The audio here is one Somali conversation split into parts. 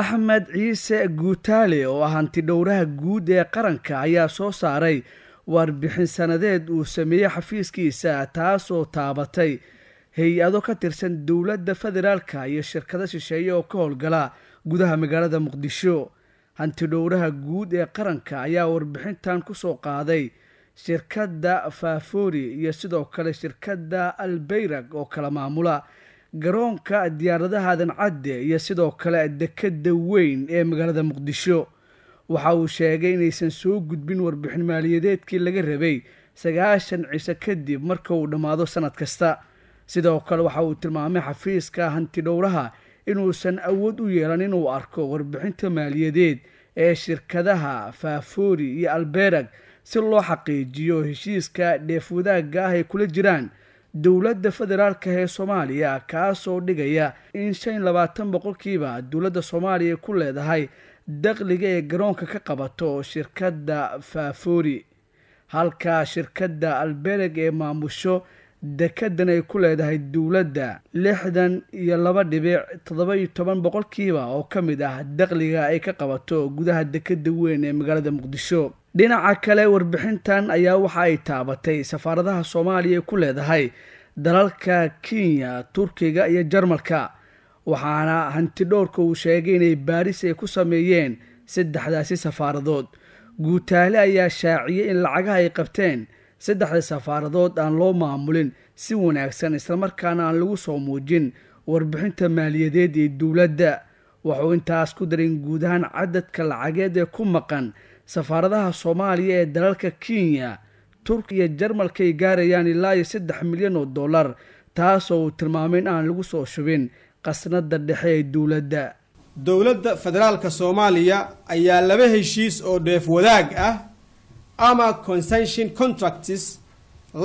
أحمد عيسى قوتالي وهانتي دوره قودة قرنك عيا صوصاري واربحين سنداد وسمية حفيسكي ساعتاسو تابتي هي أدو كترسن دولة دا فدرالك عيا الشركة شيشاية وكول قلا قودها مقالة مقدشو هانتي دوره قودة قرنك عيا واربحين تانكو سوقاضي شركة دا فافوري يسدو كلا شركة دا البيرق وكلا معمولا garoonka diyaaradaha cadde iyo sidoo kale dekada weyn ee magaalada Muqdisho waxa uu sheegay inaysan soo gudbin warbixin maaliyadeedkii laga rabay 9 ciise kadib marka uu dhamaado sanad kasta sidoo kale waxa uu tilmaamay xafiiska hanti dhowraha inuusan awood u yeelan inuu arko warbixinta maaliyadeed ee shirkadaha Fafuri iyo Alberag si loo xaqiijiyo heshiiska dheefwadaaga ay kula jiraan dawladda federaalka ee Soomaaliya ka soo dhigaya in 25% dawladda Soomaaliya ku leedahay dakhliga ee garoonka ka qabato shirkadda Fafuri halka shirkadda Alberag ee maamusho dekeddan ay ku leedahay dawladda 62.17% oo kamid ah dakhliga ay ka qabato gudaha dekedda weyn ee magaalada Muqdisho dhinaca kale warbixintan ayaa waxa ay taabatay safaaradaha Soomaaliya ku leedahay dalalka Kenya, Turkiga iyo Jarmalka waxaana hanti dhowrka uu sheegay inay Paris ay ku sameeyeen saddexdaasi safaaradood guutaale ayaa shaaciyay in lacagaha ay qabteen saddexda safaaradood aan loo maamulin si wanaagsan isla markaana aan lagu soo muujin warbixinta maaliyadeed ee dawladda wuxuu intaas ku darin guud ahaan cadadka lacageed ee ku maqan safaaradaha Soomaaliya ee dalalka Kenya, Turkiga, Jarmalka ay gaarayaan ilaa 3 milyan oo dollar taas oo tilmaameen aan lagu soo shubin qasnada dhexe ee dawladda. Dawladda Federaalka Soomaaliya ayaa laba heshiis oo dheef wadaag ah ama concession contracts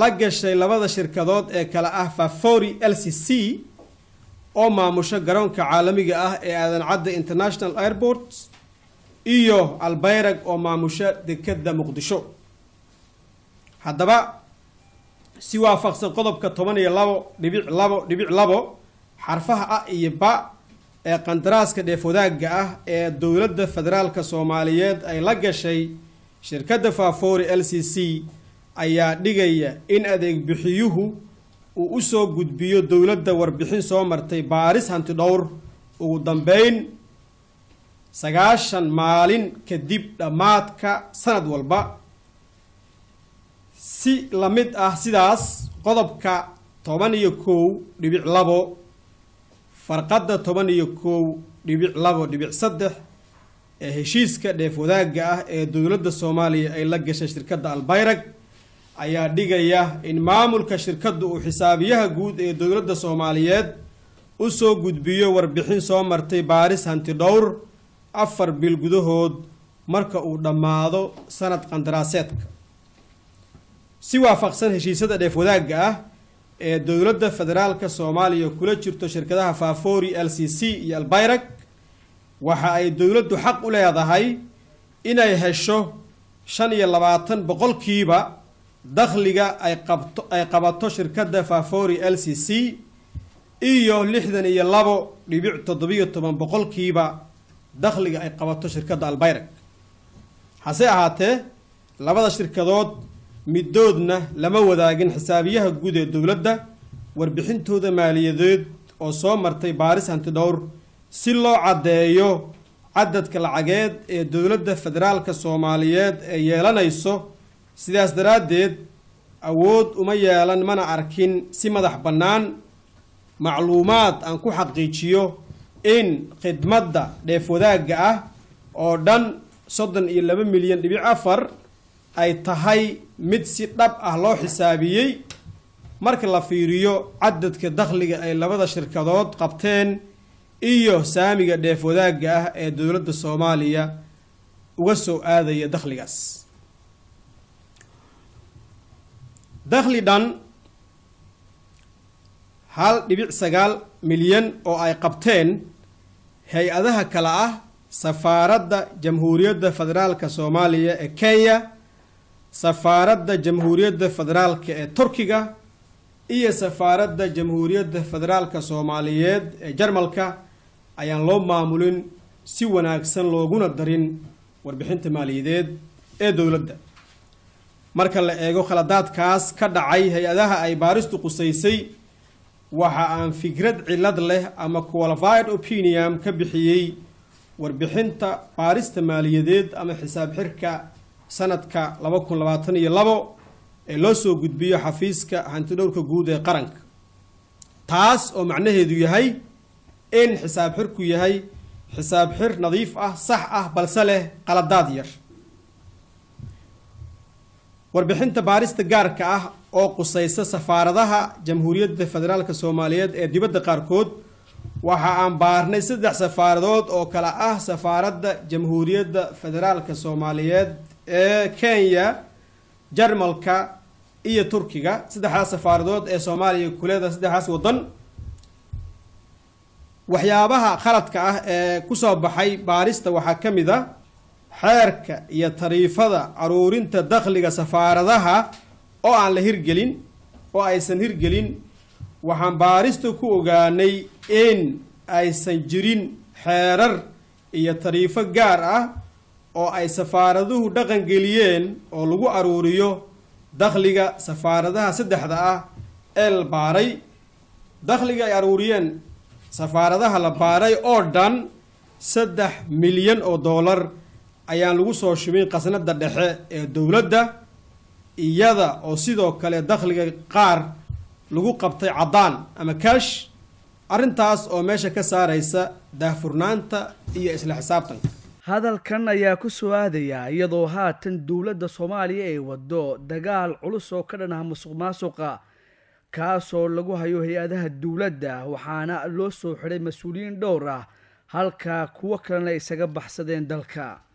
la gashay labada shirkadood ee kala ah Fafuri LCC oo maamusha garoonka caalamiga ah ee Aadan Cadde International Airport iyo Albayrag oo maamusha dekedda Muqdisho haddaba si waafaqsan qodobka 12.2.2 xarfaha a iyo ba ee qandaraaska dheefwadaaga ah ee dawladda federaalka Soomaaliyeed ay la gashay shirkadda Fafuri LCC ayaa dhigaya in adeeg bixiyuhu uu u soo gudbiyo dawladda warbixin soo martay Paris hanti dhowr ugu dambeyn 9 maalin kadib dhamaadka sanad walba si lamid ah sidaas qodobka 11.2 farqada 11.2.3 ee heshiiska dheefwadaaga ah ee dawladda Soomaaliya ay la gashay shirkadda Albayrag ayaa dhigaya in maamulka shirkadda uu xisaabiyaha guud ee dawladda Soomaaliyeed u soo gudbiyo warbixin soo martay Paris hanti dhowr 4 bil gudahood marka uu dhamaado sanad qandaraaseedka si waafaqsan heshiisyada dheefwadaaga ah ee dawladda federaalka Soomaaliya kula jirto shirkadaha Fafuri LCC iyo Albayrag waxa ay dawladdu xaq u leedahay inay hesho 25% dakhliga ay qabato shirkadda Fafuri LCC iyo 62.17% dakhliga ay qabato shirkadda Albayrag hase ahaatee labada shirkadood midoodna lama wadaagin xisaabiyaha guud ee dawladda warbixintooda maaliyadeed oo soo martay Paris hanti dhowr si loo cadeeyo cadadka lacageed ee dawladda federaalka Soomaaliyeed ay yeelanayso sidaas daraadeed awood uma yeelan mana arkin si madax bannaan macluumaad aan ku xaqiijiyo in khidmadda dheefwadaaga ah oo dhan 32.4 milyan ay tahay mid si dhab ah loo xisaabiyay marka la fiiriyo cadadka dakhliga ay labada shirkadood qabteen iyo saamiga dheefwadaaga ah ee dawladda Soomaaliya uga soo aadaya dakhligaas dakhli dhan 1.9 milyan oo ay qabteen hay-adaha kala ah safaaradda jamhuuriyadda federaalka Soomaaliya ee Kenya, safaaradda jamhuuriyadda federaalka ee Turkiga iyo safaaradda jamhuuriyadda federaalka Soomaaliyeed ee Jarmalka ayaan loo maamulin si wanaagsan looguna darin warbixinta maaliyadeed ee dowladda. marka la eego khaladaadkaas ka dhacay hay'adaha ay baaristu qusaysay, waxa aan fikrad cilad leh ama qualified opinion ka bixiyay warbixinta baarista maaliyadeed ama xisaab xirka sanadka 2022 ee loo soo gudbiyo xafiiska hanti dhowrka guud ee qaranka. taas oo macnaheedu yahay in xisaab xirku yahay xisaab xir nadiif ah, sax ah, balse leh qaladaad yar. warbixinta baarista gaarka ah oo qusaysa safaaradaha Jamhuuriyadda Federaalka Soomaaliyeed ee dibadda qaarkood, waxa aan baarnay 3 safaaradood oo kala ah safaaradda Jamhuuriyadda Federaalka Soomaaliyeed ee Kenya, Jarmalka iyo Turkiga. 3 safaaradood ee Soomaaliya ku leedahay 3 wadan. waxyaabaha khaladka ah ee ku soo baxay baarista waxa kamid ah xeerka iyo tariifada aruurinta dakhliga safaaradaha oo aan la hirgelin oo aysan hirgelin. waxaan baarista ku ogaanay in aysan jirin xeerar iyo tariifo gaar ah oo ay safaaraduhu dhaqan geliyeen oo lagu aruuriyo dakhliga safaaradaha 3 ah ee la baaray. dakhliga ay aruuriyeen safaaradaha la baaray oo dhan $3 milyan ayaan lagu soo shubay qasnada dhexe ee dowladda, iyada oo sidoo kale dakhliga qaar lagu qabtay cadaan ama cash, arintaas oo meesha ka saaraysa daahfurnaanta iyo isla xisaabtanka. hadalkan ayaa ku su'aadaya iyadoo haatan dowladda Soomaaliya ay wado dagaal culus oo ka dhana musuqmaasuqa kaasoo lagu hayo hay'adaha dowladda, waxaana loo soo xiray mas'uuliyiin dhowr ah halka kuwa kalena isaga baxsadeen dalka.